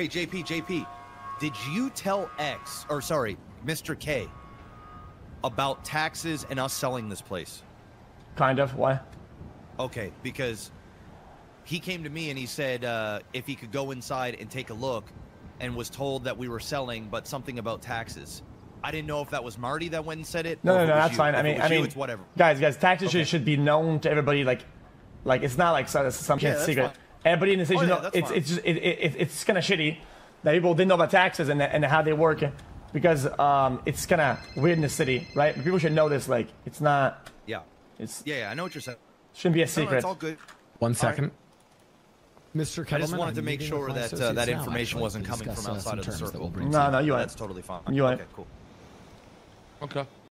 Anyway, JP, did you tell X, or sorry, Mr. K, about taxes and us selling this place? Kind of. Why? Okay, because he came to me and he said if he could go inside and take a look, and was told that we were selling, but something about taxes. I didn't know if that was Marty that went and said it. No, that's fine. I mean, it's whatever. Guys, taxes should be known to everybody. Like it's not like some kind of secret. Fine. Everybody in the city knows. It's kind of shitty that people didn't know about taxes and how they work, because it's kind of weird in the city, right? People should know this. Like, it's not. Yeah. It's. Yeah, I know what you're saying. Shouldn't be a secret. No, it's all good. One second. Right. Mr. Kettleman, I just wanted to make sure that that information wasn't coming from outside of the circle. No, you are. That's totally fine. You are. Okay, cool. Okay.